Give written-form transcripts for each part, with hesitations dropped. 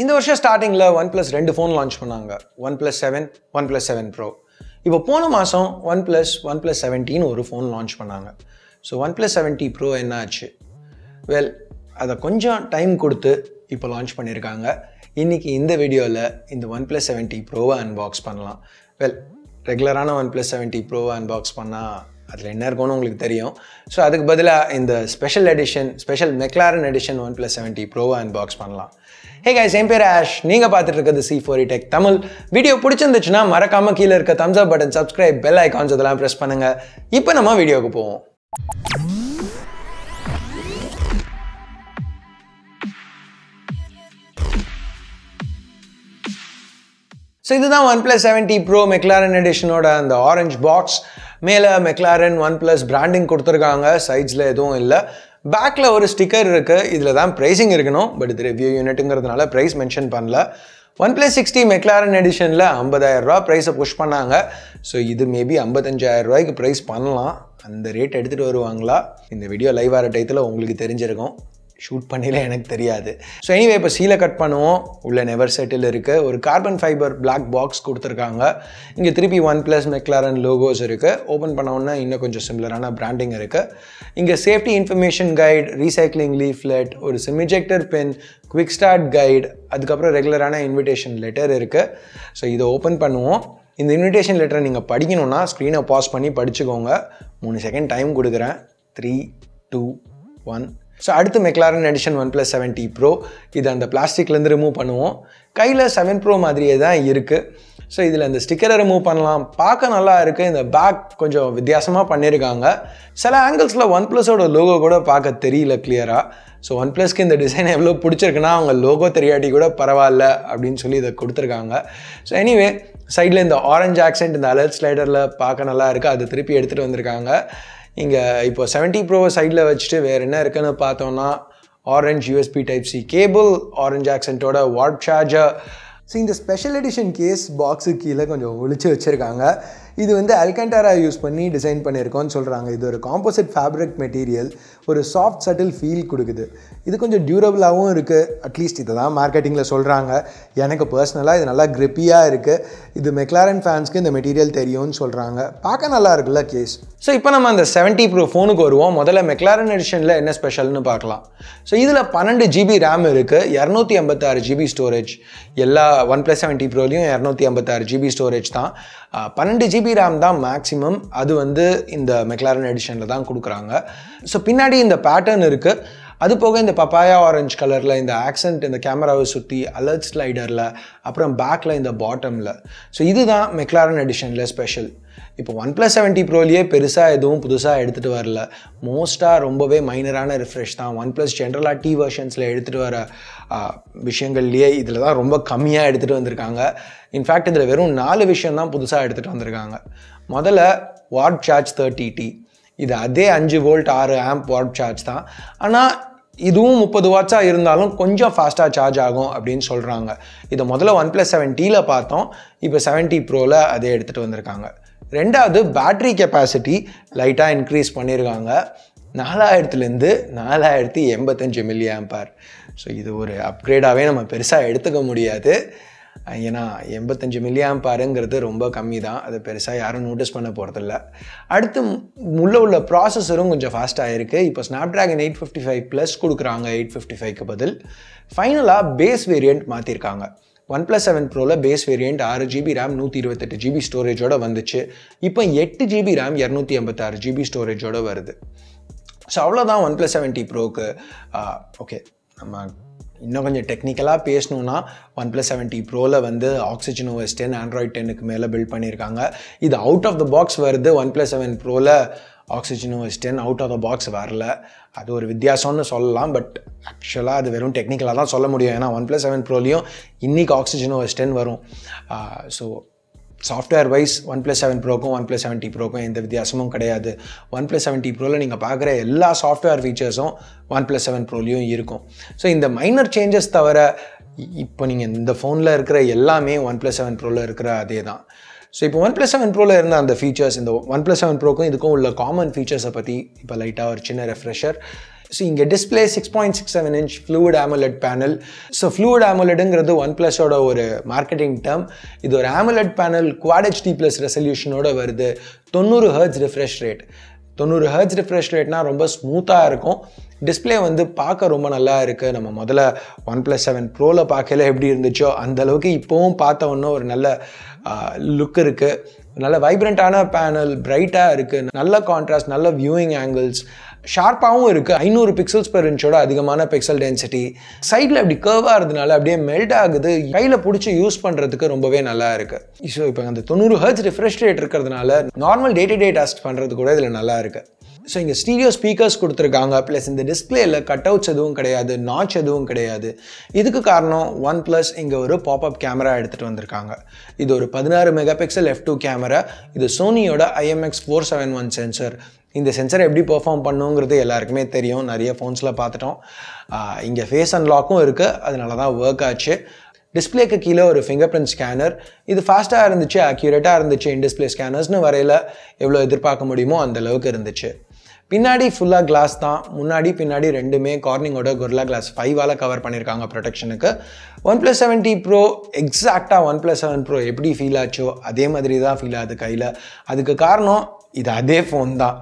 In the year starting, OnePlus launched two phones, OnePlus 7, OnePlus 7 Pro. Now, OnePlus 17 ஒரு phone launched. So, OnePless 7T Pro is well, that's கொஞ்சம் time கொடுத்து இப்போ launch பண்ணிருக்காங்க. இன்னைக்கு இந்த வீடியோல இந்த OnePlus 7T Pro unbox பண்ணலாம். Well, ரெகுலரான OnePlus 7T Pro unbox பண்ணா அதுல என்ன இருக்கும்னு உங்களுக்கு தெரியும். So, அதுக்கு பதிலா இந்த special edition, special McLaren Edition OnePlus 7T Pro unbox பண்ணலாம். Hey guys, I'm Ash. நீங்க பார்த்துட்டு இருக்குது C4E Tech Tamil. வீடியோ பிடிச்சிருந்துச்சுனா மறக்காம கீழ இருக்க thumbs up button, subscribe, bell icons அதெல்லாம் press பண்ணுங்க. இப்போ நம்ம வீடியோக்கு போவோம். So, this is the OnePlus 7T Pro McLaren Edition and the orange box. மேல McLaren OnePlus branding கொடுத்திருக்காங்க. சைட்ஸ்ல எதுவும் இல்ல. பேக்ல ஒரு ஸ்டிக்கர் இருக்கு. இதுல தான் பிரைசிங் இருக்கணும். பட் இது ரிவ்யூ யூனிட்ங்கறதுனால பிரைஸ் மென்ஷன் பண்ணல. OnePlus 6T McLaren Editionல 50000 ரூபாய் பிரைஸை புஷ் பண்ணாங்க. சோ இது மேபி 55000 ரூபாய்க்கு பிரைஸ் பண்ணலாம். அந்த ரேட் எடுத்துட்டு வருவாங்களா? இந்த வீடியோ லைவ் ஆற டைத்துல உங்களுக்கு தெரிஞ்சிருக்கும். Shoot பண்ணல எனக்கு தெரியாது. So anyway இப்ப சீலை கட் பண்ணுவோம். உள்ள never settle இருக்கு. ஒரு carbon fiber black box கொடுத்திருக்காங்க. இங்க திருப்பி OnePlus McLaren logos இருக்கு. ஓபன் பண்ண உடனே இன்னும் கொஞ்சம் சிமிலரான branding இருக்கு. இங்க safety information guide, recycling leaflet, ஒரு SIM ejector pin, quick start guide, அதுக்கு அப்புறம் ரெகுலரான invitation letter இருக்கு. So இத ஓபன் பண்ணுவோம். இந்த invitation letter நீங்க படிக்கணும்னா screen pause பண்ணி படிச்சுக்கோங்க. 3 செகண்ட் டைம் கொடுக்கிறேன். 3 2 1. So, அடுத்து McLaren Edition OnePlus 7T Pro இது அந்த பிளாஸ்டிக்ல இருந்து ரிமூவ் பண்ணுவோம். கையில 7 Pro மாதிரியே தான் இருக்கு. சோ இதுல அந்த ஸ்டிக்கரை ரிமூவ் பண்ணலாம். பார்க்க நல்லா இருக்கு. இந்த பேக் கொஞ்சம் வித்தியாசமா பண்ணிருக்காங்க. சில ஆங்கிள்ஸ்ல OnePlus ஓட லோகோ கூட பார்க்க தெரியல கிளியரா. சோ OnePlusக்கு இந்த டிசைன் எவ்வளவு பிடிச்சிருக்குனா அவங்க லோகோ தெரியாட்டி கூட பரவாயில்லை அப்படினு சொல்லி இத கொடுத்திருக்காங்க. சோ எனிவே சைடுல இந்த orange accent இந்த alert sliderல பார்க்க நல்லா இருக்கு. அது திருப்பி எடுத்துட்டு வந்திருக்காங்க. இங்க இப்போ 70 Pro சைடுல வச்சிட்டு வேற என்ன இருக்குன்னு பார்த்தோம்னா orange USB type C cable, orange accent ஓட Warp Charger. சோ இந்த ஸ்பெஷல் எடிஷன் கேஸ் பாக்ஸ்க்கு கீழ கொஞ்சம் ஒளிச்சு வச்சிருக்காங்க. இது வந்து அல்கண்டரா யூஸ் பண்ணி டிசைன் பண்ணிருக்கோம்னு சொல்றாங்க. இது ஒரு காம்போசிட் ஃபேப்ரிக் மெட்டீரியல், ஒரு சாஃப்ட் சட்டில் ஃபீல் கொடுக்குது. இது கொஞ்சம் டியூரபிளாவும் இருக்கு. அட்லீஸ்ட் இத தான் மார்க்கெட்டிங்ல சொல்றாங்க. எனக்கு पर्सनலா இது நல்லா கிரிப்பியா இருக்கு. இது McLaren ஃபேன்ஸ்க்கு இந்த மெட்டீரியல் தெரியும்னு சொல்றாங்க. பார்க்க நல்லா இருக்குல கேஸ். சோ இப்போ நம்ம அந்த 70 Pro ஃபோனுக்கு வருவோம். முதல்ல McLaren Editionல என்ன ஸ்பெஷல்னு பார்க்கலாம். சோ இதுல 12 GB RAM இருக்கு, 256 GB ஸ்டோரேஜ். எல்லா OnePlus 7T Pro லயும் 256 GB ஸ்டோரேஜ் தான். 12 GB RAM தான் மேக்ஸிமம். அது வந்து இந்த McLaren Editionல தான் கொடுக்கறாங்க. சோ பின்னாடி இந்த பேட்டர்ன் இருக்கு. அது போக இந்த பப்பாயா ஆரஞ்சு கலர்ல இந்த ஆக்சென்ட் இந்த கேமராவை சுத்தி அலர்ட் ஸ்லைடர்ல அப்புறம் பேக்ல இந்த பாட்டம்ல. சோ இதுதான் McLaren Editionல ஸ்பெஷல். இப்போ OnePlus 7T Proலயே பெருசா எதுவும் புதுசா எடுத்துட்டு வரல. மோஸ்டா ரொம்பவே மைனரான ரிஃப்ரெஷ் தான். OnePlus ஜெனரலா T வெர்ஷன்ஸ்ல எடுத்துட்டு வர விஷயங்கள்லயே இதுல தான் ரொம்ப கம்மியா எடுத்துட்டு வந்திருக்காங்க. இன்ஃபேக்ட் இதுல வெறும் 4 விஷயம் தான் புதுசா எடுத்துட்டு வந்திருக்காங்க. முதல்ல Warp Charge 30T. இது அதே 5 வோல்ட் 6 ஆம்ப் Warp Charge தான். ஆனா இதுவும் 30 வாட்ஸா இருந்தாலும் கொஞ்சம் ஃபாஸ்டா சார்ஜ் ஆகும் அப்படினு சொல்றாங்க. இது முதல்ல OnePlus 7Tல பார்த்தோம். இப்போ 7T Proல அதே எடுத்துட்டு வந்திருக்காங்க. ரெண்டாவது பேட்டரி கெபாசிட்டி லைட்டா இன்க்ரீஸ் பண்ணிருக்காங்க. 4000ல இருந்து 4085 mAh. சோ இது ஒரு அப்கிரேடாவே நம்ம பெருசா எடுத்துக்க முடியாது. ஏன்னா 85 mAhங்கிறது ரொம்ப கம்மி தான். அது பெருசாக யாரும் நோட்டீஸ் பண்ண போகிறதில்ல. அடுத்து உள்ள ப்ராசஸரும் கொஞ்சம் ஃபாஸ்ட்டாக இருக்குது. இப்போ Snapdragon 855 Plus கொடுக்குறாங்க 855க்கு பதில். ஃபைனலாக பேஸ் வேரியண்ட் மாற்றிருக்காங்க. OnePlus 7 Proல base variant 6 GB RAM 128 GB ஸ்டோரேஜோடு வந்துச்சு. இப்போ 8 GB RAM 256 GB ஸ்டோரேஜோடு வருது. ஸோ அவ்வளோதான் OnePlus 7T Proக்கு. ஓகே, நம்ம இன்னும் கொஞ்சம் டெக்னிக்கலாக பேசணும்னா OnePlus 7T Proல வந்து OxygenOS 10 Android 10க்கு மேலே பில்ட் பண்ணியிருக்காங்க. இது அவுட் ஆஃப் த பாக்ஸ் வருது. OnePlus 7 Proல OxygenOS 10 out of the box வரல. அது ஒரு வித்தியாசம்னு சொல்லலாம். பட் ஆக்சுவலாக அது வெறும் டெக்னிக்கலாக தான் சொல்ல முடியும். ஏன்னா OnePlus 7 Proலையும் இன்னைக்கு OxygenOS 10 வரும். ஸோ சாஃப்ட்வேர் வைஸ் OnePlus 7 Proக்கும் OnePlus 7T Proக்கும் எந்த வித்தியாசமும் கிடையாது. OnePlus 7T Proல நீங்கள் பார்க்குற எல்லா சாஃப்ட்வேர் ஃபீச்சர்ஸும் OnePlus 7 Proலையும் இருக்கும். ஸோ இந்த மைனர் சேஞ்சஸ் தவிர இப்போ நீங்கள் இந்த ஃபோனில் இருக்கிற எல்லாமே OnePlus 7 Proல இருக்கிற அதே தான். ஸோ இப்போ OnePlus 7 Proல இருந்த அந்த ஃபீச்சர்ஸ் இந்த OnePlus 7 Proக்கும் இதுக்கும் உள்ள காமன் ஃபீச்சர்ஸை பற்றி இப்போ லைட்டாக ஒரு சின்ன refresher. So inge display 6.67 inch Fluid AMOLED panel. So Fluid AMOLED engiradhu OnePlus oda oru marketing term. Idu or AMOLED panel Quad HD+ resolution oda varudhu 90 Hz refresh rate. 90 Hz refresh rate na romba smooth ah irukum. Display vandu paaka romba nalla irukku. Nama modala OnePlus 7 Pro la paakala eppadi irundhucho andha alukku ippavum paatha onna oru nalla look irukku. Nalla vibrant ana panel, bright ah irukku, nalla contrast, nalla viewing angles, sharp ah irukku. 500 pixels per inch oda adhigamana pixel density. Side la abdi curve ah irudhunala abdiye melt agudhu. Kaila pudichu use pandradhukku rombave nalla irukku. So ipo andha 90 Hz refresh rate irukkradhunala normal day-to-day task pandradhu kuda idhula nalla irukku. So inga stereo speakers kuduthirukanga, plus in the display la cutouts eduvum kedaiyadhu, notch eduvum kedaiyadhu. Idukku kaaranam OnePlus inga oru pop-up camera eduthu vandirukanga. Idu oru 16 megapixel f2 camera. Idu Sony oda IMX471 sensor. This sensor eppadi perform pannuvungiradhu ellarkume theriyum, nariya phones la paathutom. Inga face unlock um irukku, adanala dhaan work aachu. Display ku keela oru fingerprint scanner. Idu fast ah irundhuchu, accurate ah irundhuchu. In display scanners nu varayila evlo edirpaarkka mudiyumo andha lavukku irundhuchu. Pinnadi full glass thaan, munnadi pinnadi rendume corning oda Gorilla Glass 5 ala cover pannirukanga protection ku. OnePlus 7T Pro exacta OnePlus 7 Pro eppadi feel aacho adhe madiri dhaan feel aadu kaila. Adukku kaaranam idu adhe phone thaan.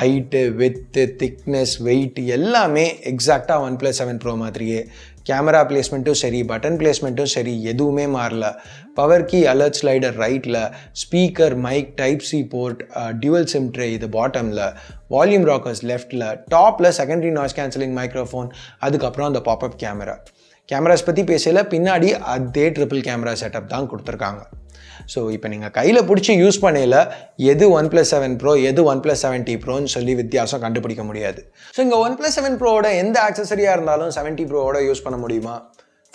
Height, width, thickness, weight ellame exacta OnePlus 7 Pro madiriye. Camera placement to seri, button placement to seri, eduvume maarala. Power key, alert slider right la, speaker, mic, type C port, dual sim tray idu bottom la, volume rockers left la, top la secondary noise cancelling microphone, adukku appuram and pop up camera. Cameras patti pesela pinnadi adhe triple camera setup dhaan kuduthirukanga. So ipo neenga kaila pudichu use panela edu OnePlus 7 Pro edu OnePlus 7T Pro nu solli vidhyasam kandupidikka mudiyadhu. So inga OnePlus 7 Pro oda endha accessory ah irundhalum 7T Pro oda use panna mudiyuma?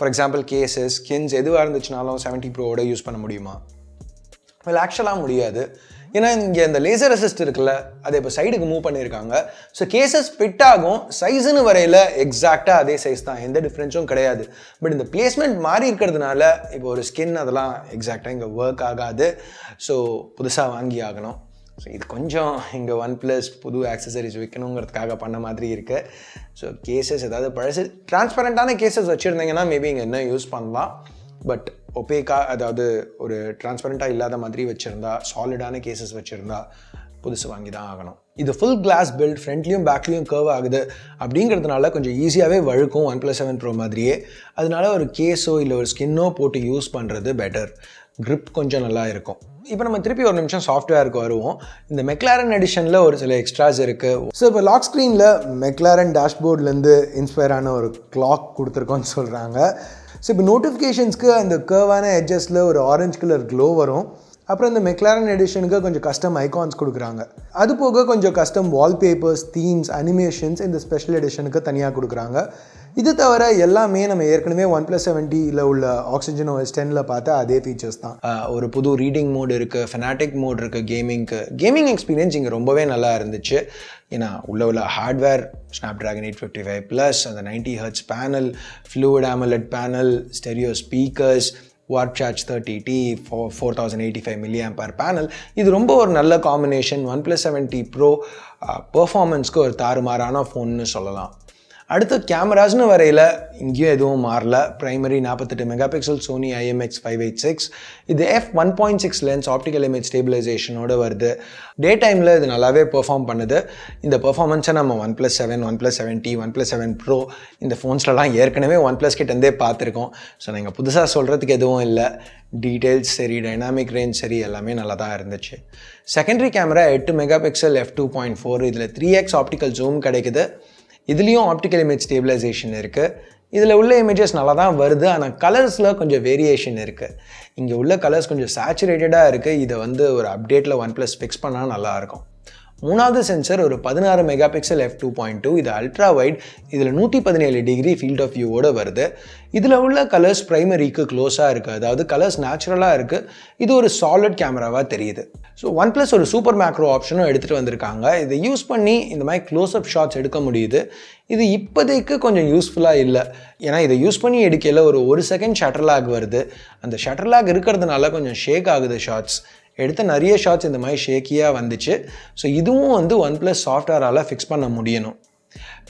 For example cases, skins eduva irundhuchnalum 7T Pro oda use panna mudiyuma? Well actually mudiyadhu. ஏன்னா இங்கே இந்த laser assist இருக்குல்ல, அதை இப்போ சைடுக்கு move பண்ணியிருக்காங்க. So cases fit ஆகும், சைஸுன்னு வரையில் எக்ஸாக்டாக அதே சைஸ் தான், எந்த டிஃப்ரென்ஸும் கிடையாது. பட் இந்த பிளேஸ்மெண்ட் மாறி இருக்கிறதுனால இப்போ ஒரு ஸ்கின் அதெல்லாம் எக்ஸாக்டாக இங்கே ஒர்க் ஆகாது. ஸோ புதுசாக வாங்கி ஆகணும். ஸோ இது கொஞ்சம் இங்கே ஒன் ப்ளஸ் புது ஆக்சசரிஸ் விற்கணுங்கிறதுக்காக பண்ண மாதிரி இருக்குது. ஸோ கேசஸ் ஏதாவது பழசு டிரான்ஸ்பரண்ட்டான கேசஸ் வச்சுருந்தீங்கன்னா மேபி இங்கே இன்னும் யூஸ் பண்ணலாம். பட் ஒப்பேக்காக, அதாவது ஒரு டிரான்ஸ்பரண்ட்டாக இல்லாத மாதிரி வச்சுருந்தா, சாலிடான கேசஸ் வச்சுருந்தா புதுசு வாங்கி தான் ஆகணும். இது ஃபுல் கிளாஸ் பில்ட், ஃப்ரண்ட்லேயும் பேக்லேயும் கர்வ் ஆகுது அப்படிங்கிறதுனால கொஞ்சம் ஈஸியாகவே வழுக்கும் OnePlus 7 Pro மாதிரியே. அதனால ஒரு கேஸோ இல்லை ஒரு ஸ்கின்னோ போட்டு யூஸ் பண்ணுறது பெட்டர். கிரிப் கொஞ்சம் நல்லா இருக்கும். இப்போ நம்ம திருப்பி ஒரு நிமிஷம் சாஃப்ட்வேருக்கு வருவோம். இந்த McLaren Editionல ஒரு சில எக்ஸ்ட்ராஸ் இருக்குது. ஸோ இப்போ லாக் ஸ்க்ரீனில் McLaren டேஷ்போர்ட்லேருந்து இன்ஸ்பயர் ஆன ஒரு கிளாக் கொடுத்துருக்கோன்னு சொல்கிறாங்க. ஸோ இப்போ நோட்டிஃபிகேஷன்ஸ்க்கு அந்த கர்வான எட்ஜஸில் ஒரு ஆரஞ்சு கலர் க்ளோ வரும். அப்புறம் இந்த McLaren Editionக்கு கொஞ்சம் கஸ்டம் ஐகான்ஸ் கொடுக்குறாங்க. அது போக கொஞ்சம் கஸ்டம் வால்பேப்பர்ஸ், தீம்ஸ், அனிமேஷன்ஸ் இந்த ஸ்பெஷல் எடிஷனுக்கு தனியாக கொடுக்குறாங்க. இது தவிர எல்லாமே நம்ம ஏற்கனவே OnePlus 7Tல உள்ள OxygenOS 10ல பார்த்தா அதே ஃபீச்சர்ஸ் தான். ஒரு புது ரீடிங் மோட் இருக்குது, ஃபெனாட்டிக் மோட் இருக்குது, கேமிங் எக்ஸ்பீரியன்ஸ் இங்கே ரொம்பவே நல்லா இருந்துச்சு. ஏன்னா உள்ள ஹார்ட்வேர் Snapdragon 855 Plus, அந்த 90 Hz panel, Fluid AMOLED panel, stereo speakers, Warp Charge 30T for 4085 mAh panel. இது ரொம்ப ஒரு நல்ல காம்பினேஷன். OnePlus 7T Pro பர்ஃபார்மன்ஸ்க்கு ஒரு தாறுமாறான ஃபோன்னு சொல்லலாம். அடுத்து கேமராஸ்னு வரையில் இங்கேயும் எதுவும் மாறல. Primary 48 megapixel Sony IMX 586. இது f1.6 லென்ஸ் ஆப்டிக்கல் இமேஜ் ஸ்டேபிளைசேஷனோடு வருது. டே டைமில் இது நல்லாவே பெர்ஃபார்ம் பண்ணுது. இந்த பெர்ஃபார்மன்ஸை நம்ம OnePlus 7, OnePlus 7T, OnePlus 7 Pro இந்த ஃபோன்ஸ்லாம் ஏற்கனவே OnePlus கிட்டேருந்தே பார்த்துருக்கோம். ஸோ நீங்கள் புதுசாக சொல்கிறதுக்கு எதுவும் இல்லை. டீட்டெயில்ஸ் சரி, டைனாமிக் ரேஞ்ச் சரி, எல்லாமே நல்லா தான் இருந்துச்சு. Secondary camera 8 megapixel f2.4. இதில் 3x ஆப்டிக்கல் ஜூம் கிடைக்குது. இதுலேயும் ஆப்டிக்கல் இமேஜ் ஸ்டேபிளைசேஷன் இருக்குது. இதில் உள்ள இமேஜஸ் நல்லா தான் வருது. ஆனால் கலர்ஸில் கொஞ்சம் வேரியேஷன் இருக்குது. இங்கே உள்ள கலர்ஸ் கொஞ்சம் சேச்சுரேட்டடாக இருக்குது. இதை வந்து ஒரு அப்டேட்டில் OnePlus ஃபிக்ஸ் பண்ணால் நல்லாயிருக்கும். மூணாவது சென்சர் ஒரு 16 மெகா பிக்சல் f2.2. இது அல்ட்ரா வைட். இதில் 117 டிகிரி ஃபீல்ட் ஆஃப் வியூவோடு வருது. இதில் உள்ள கலர்ஸ் ப்ரைமரிக்கு க்ளோஸாக இருக்குது. அதாவது கலர்ஸ் நேச்சுரலாக இருக்குது. இது ஒரு சாலிட் கேமராவாக தெரியுது. ஸோ OnePlus ஒரு சூப்பர் மேக்ரோ ஆப்ஷனும் எடுத்துகிட்டு வந்திருக்காங்க. இதை யூஸ் பண்ணி இந்த மாதிரி க்ளோஸ் அப் ஷாட்ஸ் எடுக்க முடியுது. இது இப்போதைக்கு கொஞ்சம் யூஸ்ஃபுல்லாக இல்லை. ஏன்னா இதை யூஸ் பண்ணி எடுக்கையில் ஒரு செகண்ட் ஷட்டர்லாக் வருது. அந்த ஷட்டர்லாக் இருக்கிறதுனால கொஞ்சம் ஷேக் ஆகுது ஷாட்ஸ். எடுத்த நிறைய ஷாட்ஸ் இந்த மாதிரி ஷேக்கியாக வந்துச்சு. ஸோ இதுவும் வந்து OnePlus சாஃப்ட்வேரால் ஃபிக்ஸ் பண்ண முடியணும்.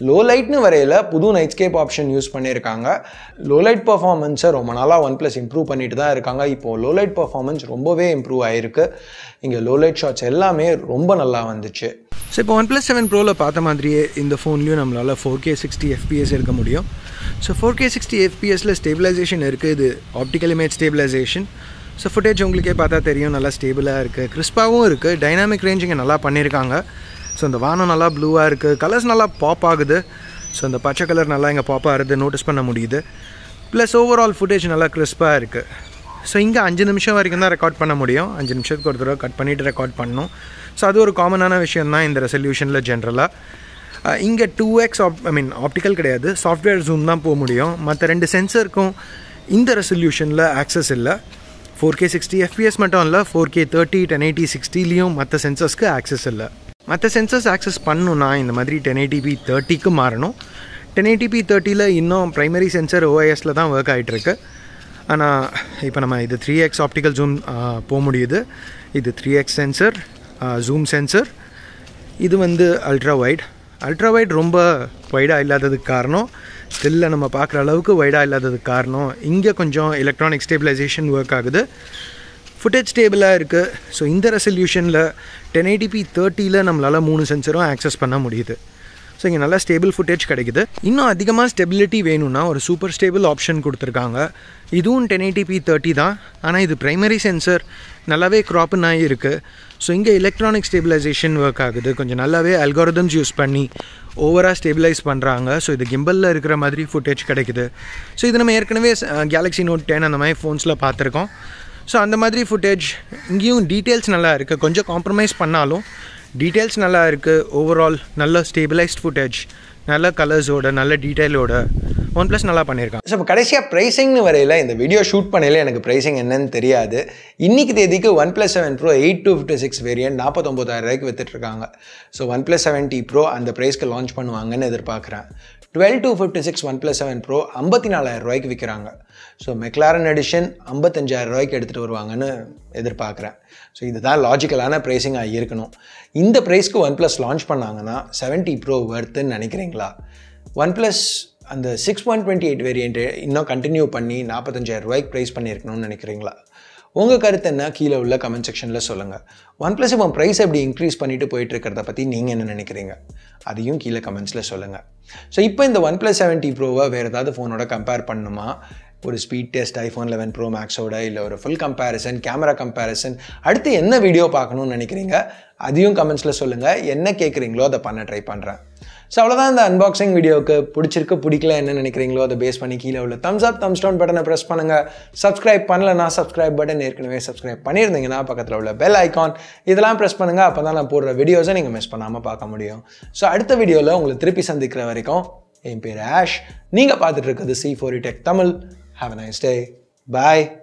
Low light nu varayila pudu nightscape option use pannirukanga. Low light performance romba nala OnePlus improve pannittu da irukanga. Ipo low light performance rombave improve aayirukku. Inga low light shots ellame romba nalla vanduchu. So ipo OnePlus 7 Pro la paatha maadhiriye indha phone liyum nammala 4K 60 fps irukka mudiyum. So 4K 60 fps la stabilization irukku. Idu optical image stabilization. So footage ungalke paatha theriyum nalla stable ah irukku, crisp avum irukku, dynamic range inga nalla pannirukanga. So the vano nalla blue ah irukku, colors nalla pop agudhu. So the pacha color nalla inga pop agudhu, notice panna mudiyudhu. Plus overall footage nalla crisp ah irukku. So inga 5 nimisham varaikum da record panna mudiyum, 5 nimishathukku oru thara cut pannittu record pannum. So adu oru common ana vishayam da indha resolution la generally. Inga 2x optical kediyadhu, software zoom da po mudiyum. Matha rendu sensor kum indha resolution la access illa. 4K 60 fps mattum illa, 4K 30 1080 60 liyum matha sensors ku access illa. Matha sensors access pannuna indha madri 1080p 30 ku maaranum. 1080p 30 la innum primary sensor OIS la dhaan work aayittirukku. Ana ipo nama idu 3x optical zoom po mudiyudhu. Idu 3x sensor, zoom sensor. Idu vandu ultra wide. Ultra wide romba wide ah illadadhu kaaranam still la nama paakra alavukku wide ah illadadhu kaaranam inga konjam electronic stabilization work agudhu. Footage stable ah irukku. So indha resolution la 1080p 30 la nammalaala moonu sensor access panna mudiyudhu. So inga nalla stable footage kedaikudhu. Innum adhigama stability venumna or super stable option kuduthirukanga. Idhum 1080p 30 da, ana idu primary sensor nallave crop na irukku. So inga electronic stabilization work agudhu, konjam nallave algorithms use panni overall stabilize pandranga. So idu gimbal la irukra madri footage kedaikudhu. So idu nama erkanave Galaxy Note 10 andha mai phones la paathirukom. So andha madri footage ingiyum details nalla irukku, konjam compromise pannalum details nalla irukku. Overall nalla stabilized footage, nalla colors oda, nalla detail oda OnePlus nalla pannirukanga. So kadasiya pricing nu varayila indha video shoot pannaila enakku pricing enna nu theriyadhu. Innikku thedikku OnePlus 7 Pro 8256 variant 49000 rupayku vittirukanga. So OnePlus 7T Pro and the price ku launch pannuvaanga nu edirpaakran. 12256 OnePlus 7 Pro 54000 rupayku vikkranga. So McLaren Edition 55000 rupayku edutittu varuvaanga nu edirpaakran. So idha logical ana pricing ah irukanum. Indha price ku OnePlus launch pannaanga na 7T Pro worth nu nenikringala? OnePlus and the 6.28 variant இன்னும் continue பண்ணி 45000 ரூபாய்க்கு price பண்ணியிருக்கணும்னு நினைக்கிறீங்களா? உங்கள் கருத்து என்ன கீழே உள்ள comment செக்ஷனில் சொல்லுங்கள். ஒன் ப்ளஸ் இப்போ ப்ரைஸ் எப்படி இன்க்ரீஸ் பண்ணிட்டு போயிட்டு இருக்கிறத பற்றி நீங்கள் என்ன நினைக்கிறீங்க அதையும் கீழே கமெண்ட்ஸில் சொல்லுங்கள். ஸோ இப்போ இந்த ஒன் ப்ளஸ் 7T ப்ரோவை வேறு ஏதாவது ஃபோனோட கம்பேர் பண்ணணுமா? ஒரு ஸ்பீட் டெஸ்ட் ஐஃபோன் 11 ப்ரோ மேக்ஸோட இல்லை ஒரு ஃபுல் கம்பேரிசன், கேமரா கம்பேரிசன், அடுத்து என்ன வீடியோ பார்க்கணும்னு நினைக்கிறீங்க அதையும் கமெண்ட்ஸில் சொல்லுங்கள். என்ன கேட்குறீங்களோ அதை பண்ண ட்ரை பண்ணுறேன். So அவ்வளோதான் இந்த அன்பாக்சிங் வீடியோவுக்கு. பிடிச்சிருக்கு பிடிக்கல என்ன நினைக்கிறீங்களோ அதை பேஸ் பண்ணி கீழே உள்ள தம்ஸ் அப் தம்ஸ் டவுன் பட்டனை ப்ரெஸ் பண்ணுங்கள். சப்ஸ்கிரைப் பண்ணலன்னா சப்ஸ்கிரைப் பட்டன் ஏற்கனவே சப்ஸ்கிரைப் பண்ணியிருந்தீங்கன்னா பக்கத்தில் உள்ள பெல் ஐக்கான் இதெல்லாம் ப்ரெஸ் பண்ணுங்கள். அப்போ தான் நான் போடுற வீடியோஸை நீங்கள் மிஸ் பண்ணாமல் பார்க்க முடியும். ஸோ அடுத்த வீடியோவில் உங்களை திருப்பி சந்திக்கிற வரைக்கும் என் பேர் ஆஷ், நீங்கள் பார்த்துட்டு இருக்கிறது C4E Tech Tamil. Have a nice day. Bye.